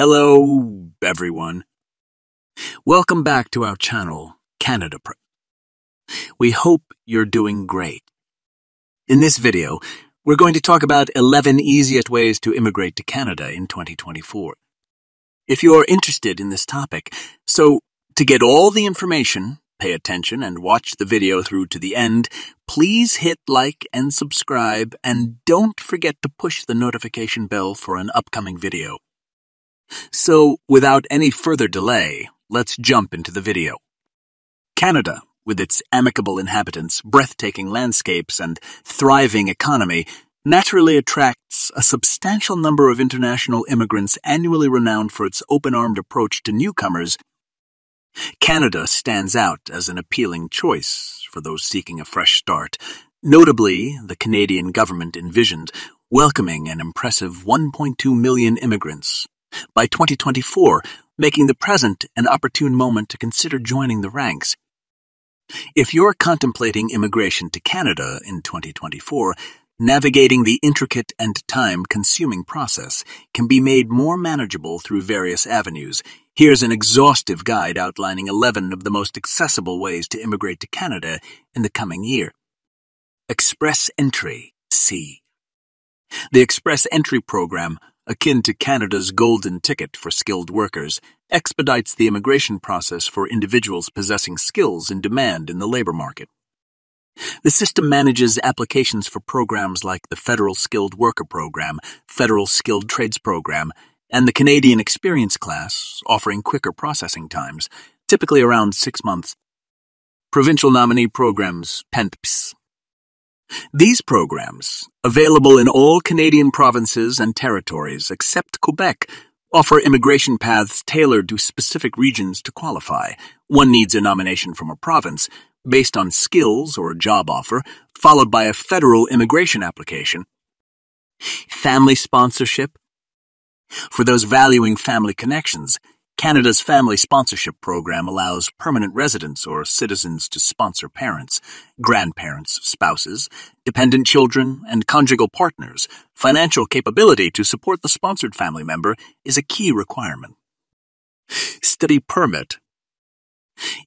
Hello, everyone. Welcome back to our channel, Canada PR. We hope you're doing great. In this video, we're going to talk about 11 easiest ways to immigrate to Canada in 2024. If you're interested in this topic, so to get all the information, pay attention and watch the video through to the end, please hit like and subscribe, and don't forget to push the notification bell for an upcoming video. So, without any further delay, let's jump into the video. Canada, with its amicable inhabitants, breathtaking landscapes, and thriving economy, naturally attracts a substantial number of international immigrants annually renowned for its open-armed approach to newcomers. Canada stands out as an appealing choice for those seeking a fresh start. Notably, the Canadian government envisioned welcoming an impressive 1.2 million immigrants by 2024, making the present an opportune moment to consider joining the ranks. If you're contemplating immigration to Canada in 2024, navigating the intricate and time-consuming process can be made more manageable through various avenues. Here's an exhaustive guide outlining 11 of the most accessible ways to immigrate to Canada in the coming year. Express Entry C. The Express Entry Program, akin to Canada's golden ticket for skilled workers, expedites the immigration process for individuals possessing skills in demand in the labor market. The system manages applications for programs like the Federal Skilled Worker Program, Federal Skilled Trades Program, and the Canadian Experience Class, offering quicker processing times, typically around 6 months. Provincial Nominee Programs, PNPs. These programs, available in all Canadian provinces and territories except Quebec, offer immigration paths tailored to specific regions to qualify. One needs a nomination from a province based on skills or a job offer, followed by a federal immigration application. Family sponsorship. For those valuing family connections, Canada's Family Sponsorship Program allows permanent residents or citizens to sponsor parents, grandparents, spouses, dependent children, and conjugal partners. Financial capability to support the sponsored family member is a key requirement. Study Permit.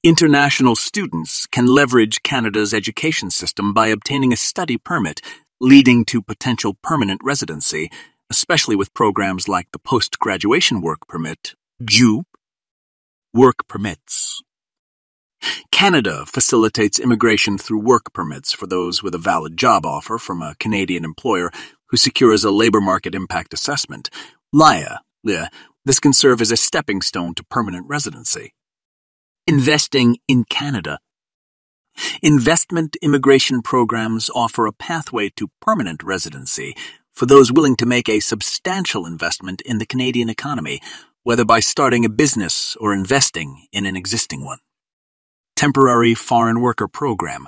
International students can leverage Canada's education system by obtaining a study permit, leading to potential permanent residency, especially with programs like the Post-Graduation Work Permit, JUP, work permits. Canada facilitates immigration through work permits for those with a valid job offer from a Canadian employer who secures a labor market impact assessment, LMIA. This can serve as a stepping stone to permanent residency. Investing in Canada. Investment immigration programs offer a pathway to permanent residency for those willing to make a substantial investment in the Canadian economy, whether by starting a business or investing in an existing one. Temporary Foreign Worker Program.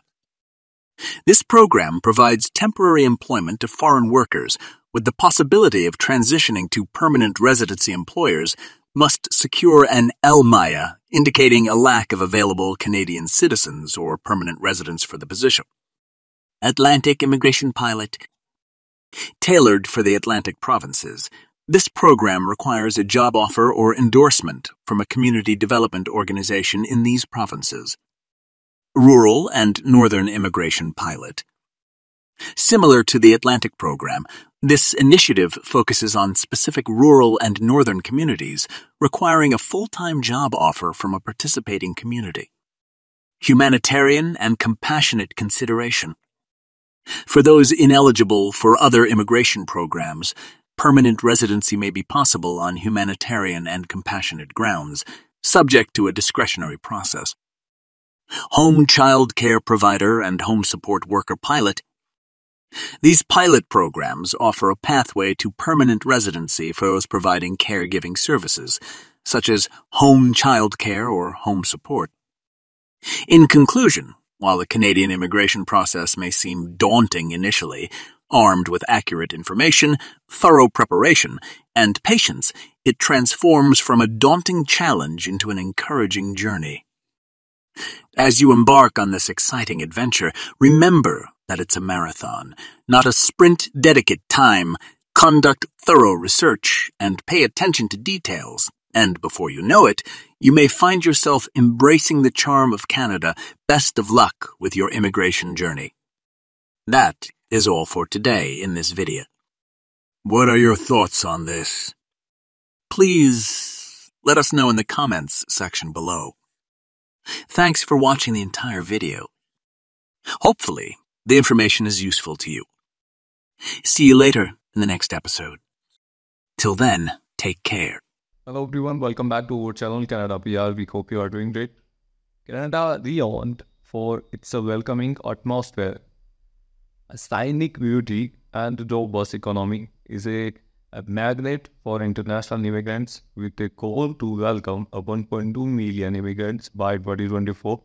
This program provides temporary employment to foreign workers with the possibility of transitioning to permanent residency. Employers must secure an LMIA, indicating a lack of available Canadian citizens or permanent residents for the position. Atlantic Immigration Pilot. Tailored for the Atlantic Provinces, this program requires a job offer or endorsement from a community development organization in these provinces. Rural and Northern Immigration Pilot. Similar to the Atlantic program, this initiative focuses on specific rural and northern communities requiring a full-time job offer from a participating community. Humanitarian and Compassionate Consideration. For those ineligible for other immigration programs, permanent residency may be possible on humanitarian and compassionate grounds, subject to a discretionary process. Home Child Care Provider and Home Support Worker Pilot. These pilot programs offer a pathway to permanent residency for those providing caregiving services, such as home child care or home support. In conclusion, while the Canadian immigration process may seem daunting initially, armed with accurate information, thorough preparation, and patience, it transforms from a daunting challenge into an encouraging journey. As you embark on this exciting adventure, remember that it's a marathon, not a sprint. Dedicate time, Conduct thorough research and pay attention to details, and before you know it, you may find yourself embracing the charm of Canada. Best of luck with your immigration journey. That is all for today in this video. What are your thoughts on this? Please let us know in the comments section below. Thanks for watching the entire video. Hopefully, the information is useful to you. See you later in the next episode. Till then, take care. Hello everyone, welcome back to our channel Canada PR. We hope you are doing great. Canada renowned for its welcoming atmosphere, a scenic beauty, and robust economy is a magnet for international immigrants, with a goal to welcome 1.2 million immigrants by 2024.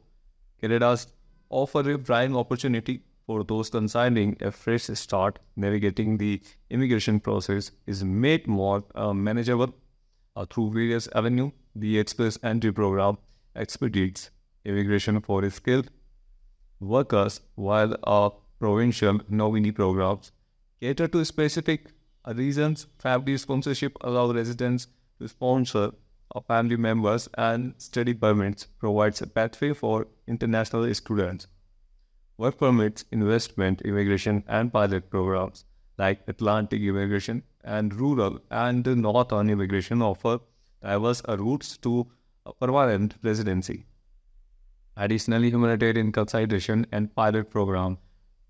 Canada's offer a prime opportunity for those considering a fresh start. Navigating the immigration process is made more manageable through various avenues. The Express Entry program expedites immigration for skilled workers, while provincial nominee programs cater to specific reasons. Family sponsorship allows residents to sponsor family members, and study permits provides a pathway for international students. Work permits, investment, immigration, and pilot programs like Atlantic Immigration and Rural and Northern Immigration offer diverse routes to permanent residency. Additionally, humanitarian consideration and pilot program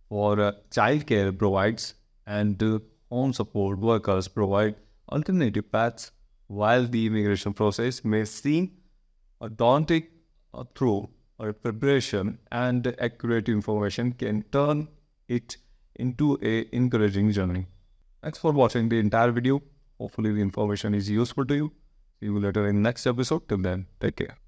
for childcare provides and home support workers provide alternative paths. While the immigration process may seem daunting, through preparation and accurate information can turn it into an encouraging journey. Thanks for watching the entire video. Hopefully the information is useful to you. See you later in the next episode. Till then, take care.